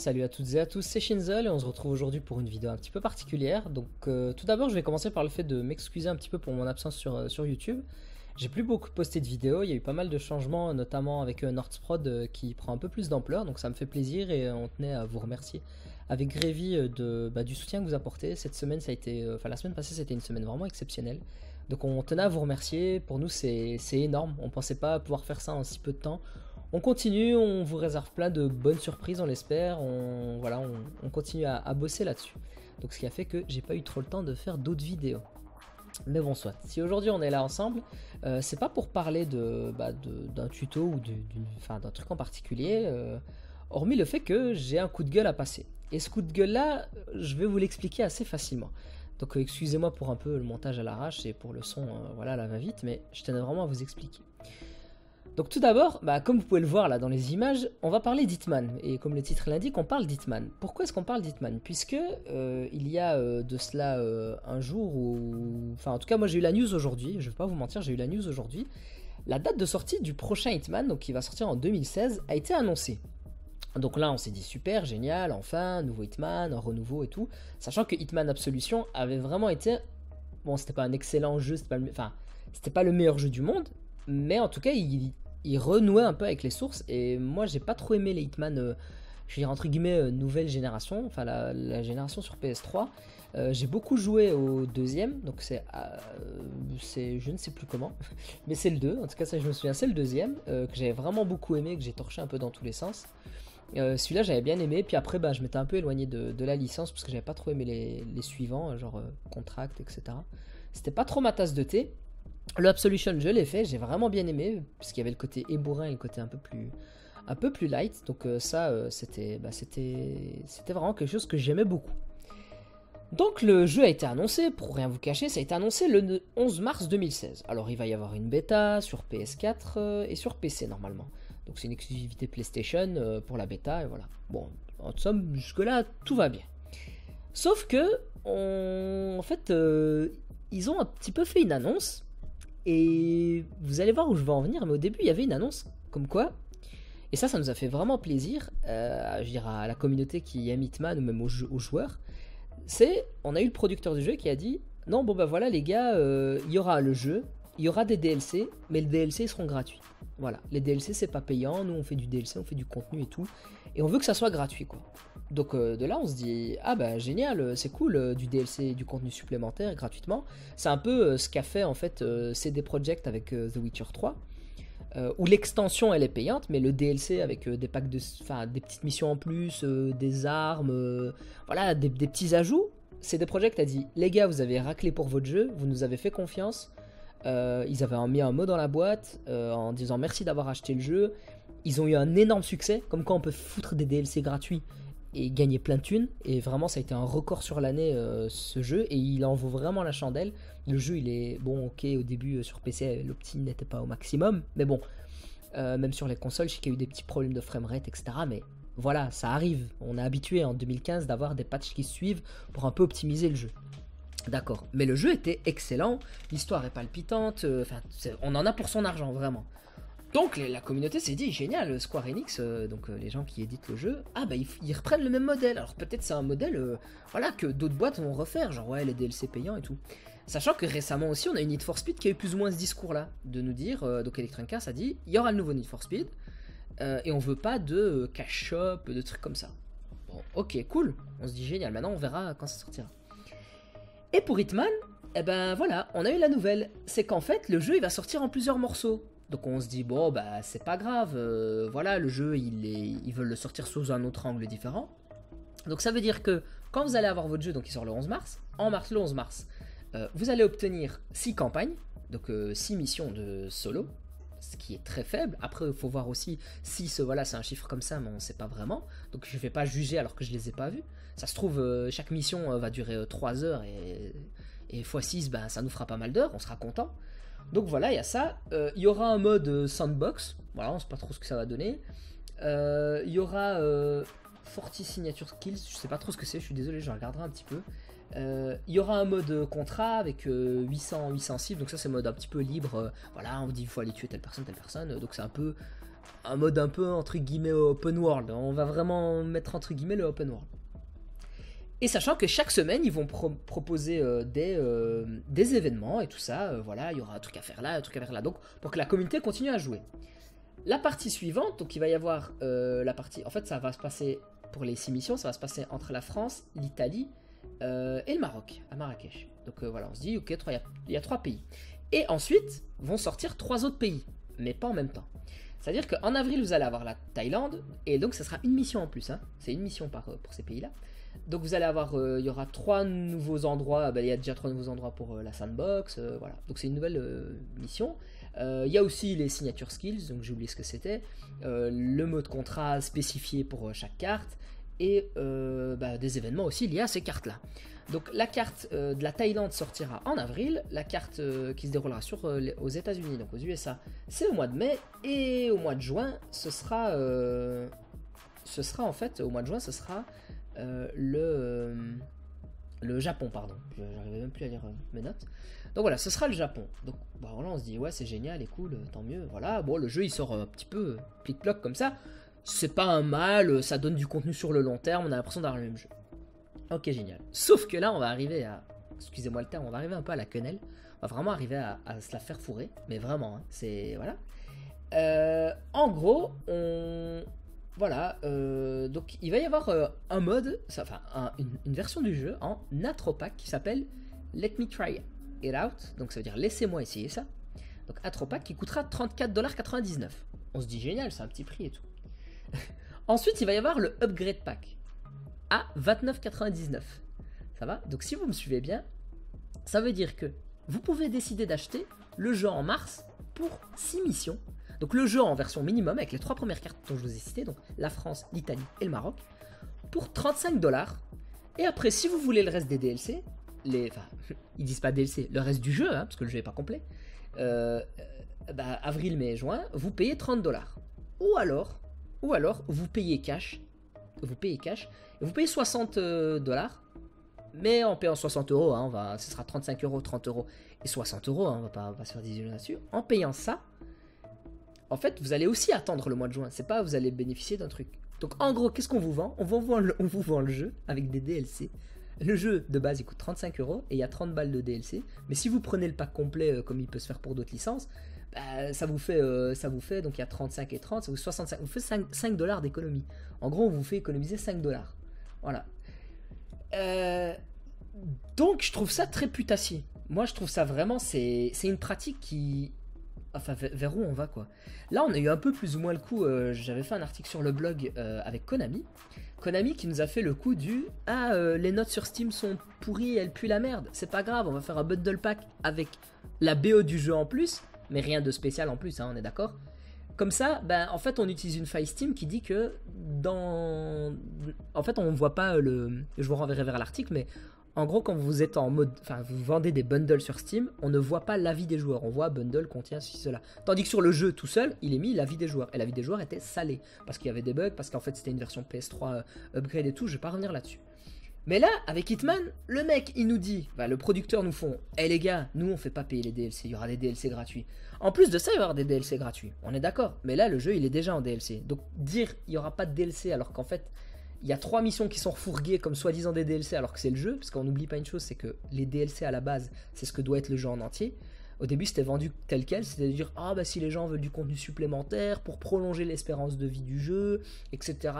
Salut à toutes et à tous, c'est Shinzel et on se retrouve aujourd'hui pour une vidéo un petit peu particulière. Donc tout d'abord je vais commencer par le fait de m'excuser un petit peu pour mon absence sur YouTube. J'ai plus beaucoup posté de vidéos, il y a eu pas mal de changements, notamment avec Nerdsprod qui prend un peu plus d'ampleur, donc ça me fait plaisir et on tenait à vous remercier avec Grévy du soutien que vous apportez. Cette semaine, ça a été, la semaine passée c'était une semaine vraiment exceptionnelle, donc on tenait à vous remercier, pour nous c'est énorme, on pensait pas pouvoir faire ça en si peu de temps. On continue, on vous réserve plein de bonnes surprises, on l'espère, on continue à bosser là-dessus. Donc ce qui a fait que j'ai pas eu trop le temps de faire d'autres vidéos. Mais bon soit, si aujourd'hui on est là ensemble, c'est pas pour parler d'un tuto ou d'un truc en particulier, hormis le fait que j'ai un coup de gueule à passer. Et ce coup de gueule là, je vais vous l'expliquer assez facilement. Donc excusez-moi pour un peu le montage à l'arrache et pour le son, la va-vite, mais je tenais vraiment à vous expliquer. Donc tout d'abord, comme vous pouvez le voir là dans les images, on va parler d'Hitman. Et comme le titre l'indique, on parle d'Hitman. Pourquoi est-ce qu'on parle d'Hitman? Puisque il y a de cela un jour où... Enfin en tout cas moi j'ai eu la news aujourd'hui, je ne vais pas vous mentir, j'ai eu la news aujourd'hui. La date de sortie du prochain Hitman, donc qui va sortir en 2016, a été annoncée. Donc là on s'est dit super, génial, enfin, nouveau Hitman, un renouveau et tout. Sachant que Hitman Absolution avait vraiment été... Bon c'était pas un excellent jeu, c'était pas le meilleur jeu du monde, mais en tout cas il renouait un peu avec les sources, et moi j'ai pas trop aimé les Hitman, je veux dire entre guillemets nouvelle génération, enfin la génération sur PS3. J'ai beaucoup joué au deuxième, donc c'est je ne sais plus comment, mais c'est le 2, en tout cas ça je me souviens, c'est le deuxième que j'avais vraiment beaucoup aimé, que j'ai torché un peu dans tous les sens. Celui-là j'avais bien aimé, puis après je m'étais un peu éloigné de la licence parce que j'avais pas trop aimé les suivants, genre Contract, etc. C'était pas trop ma tasse de thé. Le Absolution, je l'ai fait, j'ai vraiment bien aimé, puisqu'il y avait le côté ébourrin et le côté un peu plus light, donc c'était vraiment quelque chose que j'aimais beaucoup. Donc le jeu a été annoncé, pour rien vous cacher, ça a été annoncé le 11 mars 2016. Alors il va y avoir une bêta sur PS4 et sur PC normalement. Donc c'est une exclusivité PlayStation pour la bêta, et voilà. Bon, en somme, jusque-là, tout va bien. Sauf que, ils ont un petit peu fait une annonce. Et vous allez voir où je vais en venir, mais au début il y avait une annonce comme quoi, et ça nous a fait vraiment plaisir, je veux dire à la communauté qui aime Hitman ou même aux joueurs, c'est on a eu le producteur du jeu qui a dit non bon voilà les gars, il y aura le jeu, il y aura des DLC, mais les DLC ils seront gratuits. Voilà, les DLC c'est pas payant, nous on fait du DLC, on fait du contenu et tout, et on veut que ça soit gratuit quoi. Donc de là on se dit ah génial, c'est cool, du DLC, du contenu supplémentaire gratuitement. C'est un peu ce qu'a fait en fait CD Projekt avec The Witcher 3, où l'extension elle est payante, mais le DLC avec des packs des petites missions en plus, des armes, des petits ajouts. CD Projekt a dit les gars vous avez raclé pour votre jeu, vous nous avez fait confiance. Ils avaient mis un mot dans la boîte en disant merci d'avoir acheté le jeu. Ils ont eu un énorme succès, comme quoi on peut foutre des DLC gratuits et gagner plein de thunes, et vraiment ça a été un record sur l'année ce jeu, et il en vaut vraiment la chandelle. Le jeu il est bon, ok, au début sur PC l'optin n'était pas au maximum, mais bon même sur les consoles je sais qu'il y a eu des petits problèmes de framerate etc, mais voilà ça arrive, on est habitué en 2015 d'avoir des patchs qui suivent pour un peu optimiser le jeu, d'accord, mais le jeu était excellent, l'histoire est palpitante, on en a pour son argent vraiment. Donc la communauté s'est dit génial, Square Enix, les gens qui éditent le jeu, ils reprennent le même modèle. Alors peut-être c'est un modèle que d'autres boîtes vont refaire, genre ouais les DLC payants et tout. Sachant que récemment aussi on a eu Need for Speed qui a eu plus ou moins ce discours là, de nous dire, donc Electronic Arts a dit il y aura le nouveau Need for Speed, et on veut pas de cash shop, de trucs comme ça. Bon ok cool, on se dit génial, maintenant on verra quand ça sortira. Et pour Hitman, on a eu la nouvelle, c'est qu'en fait le jeu il va sortir en plusieurs morceaux. Donc on se dit bon c'est pas grave, le jeu ils veulent le sortir sous un autre angle différent. Donc ça veut dire que quand vous allez avoir votre jeu, donc il sort le 11 mars, le 11 mars, vous allez obtenir 6 campagnes, donc 6 missions de solo, ce qui est très faible. Après il faut voir aussi si c'est un chiffre comme ça, mais on sait pas vraiment. Donc je vais pas juger alors que je les ai pas vus. Ça se trouve chaque mission va durer 3 heures et x6 ça nous fera pas mal d'heures, on sera content. Donc voilà, il y a ça. Il y aura un mode sandbox. Voilà, on sait pas trop ce que ça va donner. Il y aura 40 signature kills. Je sais pas trop ce que c'est, je suis désolé, je regarderai un petit peu. Il y aura un mode contrat avec 800 cibles. Donc ça, c'est mode un petit peu libre. On vous dit il faut aller tuer telle personne, telle personne. Donc c'est un peu un mode un peu entre guillemets open world. On va vraiment mettre entre guillemets le open world. Et sachant que chaque semaine, ils vont proposer des événements et tout ça. Voilà, il y aura un truc à faire là, un truc à faire là. Donc, pour que la communauté continue à jouer. La partie suivante, donc il va y avoir la partie... En fait, ça va se passer, pour les 6 missions, ça va se passer entre la France, l'Italie et le Maroc, à Marrakech. Donc voilà, on se dit, ok, il y a 3 pays. Et ensuite, vont sortir 3 autres pays, mais pas en même temps. C'est-à-dire qu'en avril, vous allez avoir la Thaïlande, et donc ça sera une mission en plus. Hein. C'est une mission pour ces pays-là. Donc vous allez avoir, il y aura 3 nouveaux endroits, il y a déjà 3 nouveaux endroits pour la sandbox, voilà. Donc c'est une nouvelle mission. Il y a aussi les signature skills, donc j'ai oublié ce que c'était, le mot de contrat spécifié pour chaque carte, et des événements aussi liés à ces cartes-là. Donc la carte de la Thaïlande sortira en avril, la carte qui se déroulera aux États-Unis, donc aux USA, c'est au mois de mai, et au mois de juin, le Japon, pardon. J'arrivais même plus à lire mes notes. Donc voilà, ce sera le Japon. Donc bon, là on se dit ouais c'est génial et cool, tant mieux. Voilà, bon le jeu il sort un petit peu plic-ploc comme ça. C'est pas un mal, ça donne du contenu sur le long terme, on a l'impression d'avoir le même jeu. Ok génial. Sauf que là on va arriver à, excusez-moi le terme, on va arriver un peu à la quenelle. On va vraiment arriver à se la faire fourrer, mais vraiment, hein, c'est voilà. En gros on... Voilà, donc il va y avoir un mode, enfin une version du jeu en atropac qui s'appelle Let me try it out, donc ça veut dire laissez-moi essayer ça. Donc atropac qui coûtera 34,99$. On se dit génial, c'est un petit prix et tout. Ensuite, il va y avoir le upgrade pack à 29,99$. Ça va? Donc si vous me suivez bien, ça veut dire que vous pouvez décider d'acheter le jeu en mars pour 6 missions. Donc le jeu en version minimum avec les 3 premières cartes dont je vous ai cité, donc la France, l'Italie et le Maroc, pour 35$. Et après, si vous voulez le reste des DLC, enfin, ils disent pas DLC, le reste du jeu, hein, parce que le jeu n'est pas complet, avril, mai, juin, vous payez 30$. Ou alors, vous payez cash, et vous payez 60$, mais en payant 60€, hein, ce sera 35€, 30€ et 60€, hein, on va se faire des illusions là-dessus, en payant ça. En fait, vous allez aussi attendre le mois de juin. C'est pas vous allez bénéficier d'un truc. Donc, en gros, qu'est-ce qu'on vous vend? On vous vend le jeu avec des DLC. Le jeu, de base, il coûte 35€ et il y a 30 balles de DLC. Mais si vous prenez le pack complet, comme il peut se faire pour d'autres licences, ça vous fait, donc il y a 35 et 30, ça vous fait 65. Vous fait 5$ d'économie. En gros, on vous fait économiser 5$. Voilà. Donc, je trouve ça très putassier. Moi, je trouve ça vraiment... C'est une pratique qui... Enfin, vers où on va, quoi. Là, on a eu un peu plus ou moins le coup. J'avais fait un article sur le blog avec Konami. Konami qui nous a fait le coup du « Ah, les notes sur Steam sont pourries, elles puent la merde. C'est pas grave, on va faire un bundle pack avec la BO du jeu en plus. » Mais rien de spécial en plus, hein, on est d'accord. Comme ça, en fait, on utilise une faille Steam qui dit que dans... En fait, on ne voit pas le... Je vous renverrai vers l'article, mais... En gros, quand vous êtes en mode, enfin, vous vendez des bundles sur Steam, on ne voit pas l'avis des joueurs. On voit bundle contient ceci, cela. Tandis que sur le jeu tout seul, il est mis l'avis des joueurs. Et l'avis des joueurs était salé. Parce qu'il y avait des bugs, parce qu'en fait c'était une version PS3 upgrade et tout. Je vais pas revenir là-dessus. Mais là, avec Hitman, le mec, il nous dit, le producteur nous font, hey les gars, nous on fait pas payer les DLC, il y aura des DLC gratuits. En plus de ça, il va y avoir des DLC gratuits. On est d'accord. Mais là, le jeu, il est déjà en DLC. Donc dire, il y aura pas de DLC alors qu'en fait... Il y a 3 missions qui sont refourguées comme soi-disant des DLC alors que c'est le jeu, parce qu'on n'oublie pas une chose, c'est que les DLC à la base, c'est ce que doit être le jeu en entier. Au début, c'était vendu tel quel, c'est-à-dire si les gens veulent du contenu supplémentaire pour prolonger l'espérance de vie du jeu, etc.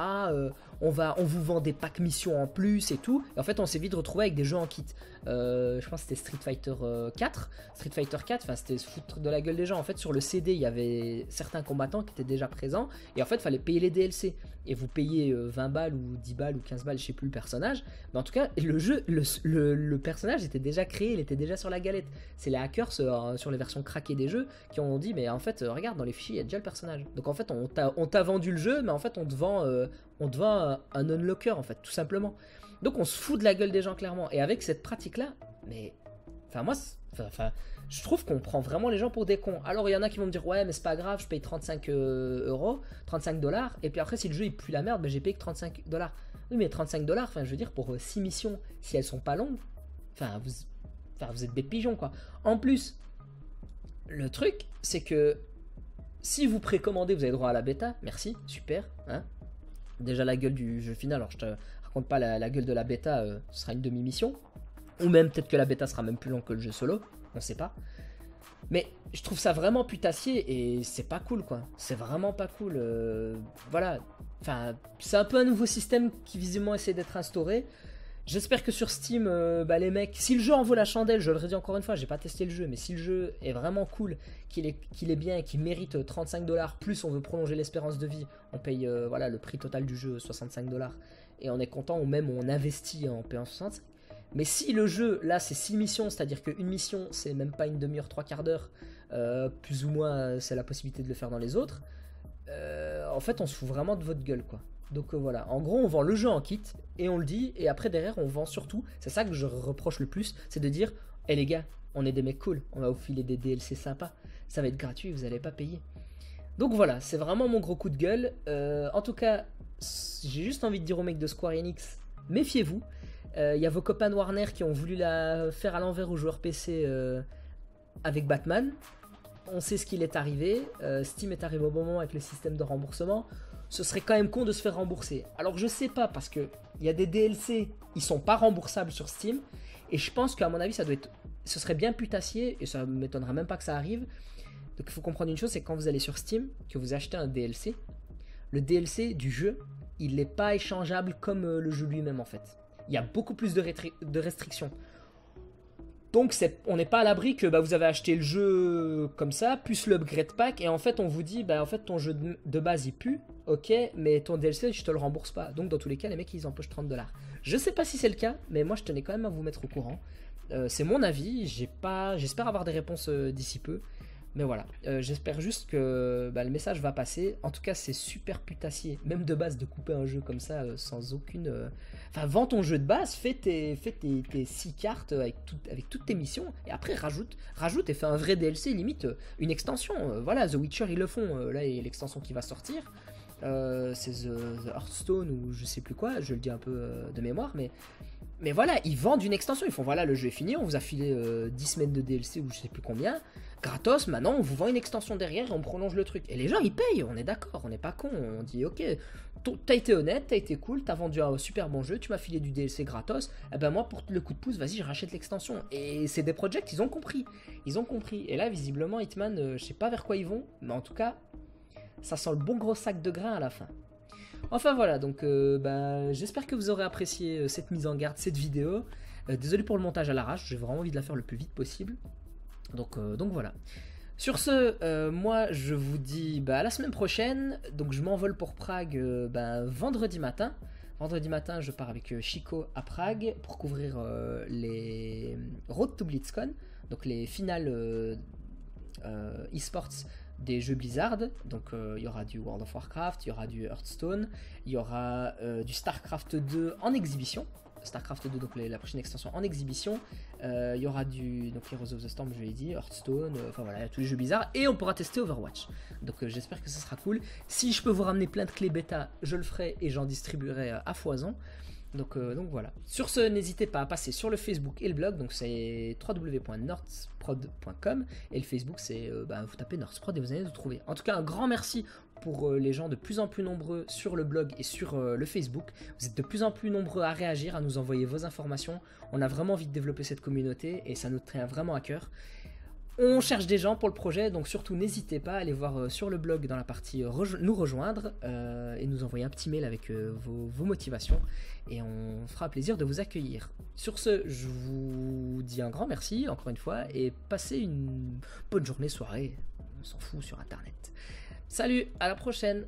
On vous vend des packs missions en plus et tout. Et en fait, on s'est vite retrouvé avec des jeux en kit. Je pense que c'était Street Fighter 4. Street Fighter 4, enfin, c'était se foutre de la gueule des gens. En fait, sur le CD, il y avait certains combattants qui étaient déjà présents. Et en fait, il fallait payer les DLC. Et vous payez 20 balles ou 10 balles ou 15 balles, je sais plus le personnage. Mais en tout cas, le jeu, le personnage était déjà créé, il était déjà sur la galette. C'est les hackers sur les versions craquées des jeux qui ont dit mais en fait regarde dans les fichiers il y a déjà le personnage, donc en fait on t'a vendu le jeu mais en fait on te vend un unlocker en fait tout simplement. Donc on se fout de la gueule des gens clairement, et avec cette pratique là, mais enfin moi je trouve qu'on prend vraiment les gens pour des cons. Alors il y en a qui vont me dire ouais mais c'est pas grave, je paye 35$, et puis après si le jeu il pue la merde, ben j'ai payé que 35$. Oui mais 35$, enfin je veux dire pour 6 missions si elles sont pas longues, vous êtes des pigeons quoi. En plus le truc, c'est que Si vous précommandez, vous avez droit à la bêta. Merci, super. Hein, déjà la gueule du jeu final. Alors je te raconte pas la gueule de la bêta, ce sera une demi-mission. Ou même peut-être que la bêta sera même plus longue que le jeu solo. On sait pas. Mais je trouve ça vraiment putassier et c'est pas cool quoi. C'est vraiment pas cool. Voilà. Enfin, c'est un peu un nouveau système qui visiblement essaie d'être instauré. J'espère que sur Steam, les mecs, si le jeu en vaut la chandelle, je le redis encore une fois, j'ai pas testé le jeu, mais si le jeu est vraiment cool, qu'il est bien et qu'il mérite 35$, plus on veut prolonger l'espérance de vie, on paye voilà, le prix total du jeu, 65$, et on est content, ou même on investit en payant 65$. Mais si le jeu, là, c'est 6 missions, c'est-à-dire qu'une mission, c'est même pas une demi-heure, 3 quarts d'heure, plus ou moins, c'est la possibilité de le faire dans les autres, en fait, on se fout vraiment de votre gueule, quoi. Donc voilà, en gros on vend le jeu en kit et on le dit, et après derrière on vend surtout, c'est ça que je reproche le plus, c'est de dire hey, les gars, on est des mecs cool, on va vous filer des DLC sympas, ça va être gratuit, vous allez pas payer. Donc voilà, c'est vraiment mon gros coup de gueule, en tout cas j'ai juste envie de dire aux mecs de Square Enix, méfiez-vous, il y a vos copains de Warner qui ont voulu la faire à l'envers aux joueurs PC avec Batman, on sait ce qu'il est arrivé, Steam est arrivé au bon moment avec le système de remboursement. Ce serait quand même con de se faire rembourser. Alors je sais pas, parce qu'il y a des DLC, ils sont pas remboursables sur Steam, et je pense qu'à mon avis, ça doit être, ce serait bien putassier, et ça m'étonnera même pas que ça arrive. Donc il faut comprendre une chose, c'est quand vous allez sur Steam, que vous achetez un DLC, le DLC du jeu, il n'est pas échangeable comme le jeu lui-même en fait. Il y a beaucoup plus de restrictions. Donc on n'est pas à l'abri que vous avez acheté le jeu comme ça, plus l'upgrade pack, et en fait on vous dit, en fait ton jeu de base il pue, ok, mais ton DLC je te le rembourse pas. Donc dans tous les cas les mecs ils empochent 30$. Je sais pas si c'est le cas, mais moi je tenais quand même à vous mettre au courant. C'est mon avis, j'espère avoir des réponses d'ici peu, mais voilà. J'espère juste que le message va passer. En tout cas c'est super putassier, même de base de couper un jeu comme ça sans aucune... Enfin, vends ton jeu de base, fais tes 6 cartes avec toutes tes missions, et après rajoute et fais un vrai DLC, limite une extension. Voilà, The Witcher, ils le font. Là, il y a l'extension qui va sortir. C'est The Hearthstone ou je sais plus quoi, je le dis un peu de mémoire, mais voilà, ils vendent une extension. Ils font, voilà, le jeu est fini, on vous a filé 10 semaines de DLC ou je sais plus combien, gratos, maintenant on vous vend une extension derrière et on prolonge le truc. Et les gens, ils payent, on est d'accord, on n'est pas con, on dit, ok, t'as été honnête, t'as été cool, t'as vendu un super bon jeu, tu m'as filé du DLC gratos, et moi, pour le coup de pouce, vas-y, je rachète l'extension. Et c'est des projects, ils ont compris, Et là, visiblement, Hitman, je sais pas vers quoi ils vont, mais en tout cas, ça sent le bon gros sac de grains à la fin. Enfin voilà, donc j'espère que vous aurez apprécié cette mise en garde, cette vidéo. Désolé pour le montage à l'arrache, j'ai vraiment envie de la faire le plus vite possible. Donc voilà. Sur ce, moi je vous dis à la semaine prochaine. Donc je m'envole pour Prague vendredi matin. Vendredi matin je pars avec Chico à Prague pour couvrir les Road to BlitzCon, donc les finales e-sports des jeux Blizzard. Donc il y aura du World of Warcraft, il y aura du Hearthstone, il y aura du Starcraft 2 en exhibition. Starcraft 2, donc la prochaine extension en exhibition, il y aura du Heroes of the Storm, je l'ai dit, Hearthstone, enfin voilà, il y a tous les jeux bizarres, et on pourra tester Overwatch. Donc j'espère que ça sera cool. Si je peux vous ramener plein de clés bêta, je le ferai et j'en distribuerai à foison. Donc voilà. Sur ce, n'hésitez pas à passer sur le Facebook et le blog, donc c'est www.nerdsprod.com, et le Facebook c'est, vous tapez Nerdsprod et vous allez nous trouver. En tout cas, un grand merci pour les gens de plus en plus nombreux sur le blog et sur le Facebook. Vous êtes de plus en plus nombreux à réagir, à nous envoyer vos informations. On a vraiment envie de développer cette communauté et ça nous tient vraiment à cœur. On cherche des gens pour le projet, donc surtout n'hésitez pas à aller voir sur le blog dans la partie nous rejoindre et nous envoyer un petit mail avec vos motivations et on fera plaisir de vous accueillir. Sur ce, je vous dis un grand merci encore une fois et passez une bonne journée, soirée, on s'en fout sur internet. Salut, à la prochaine!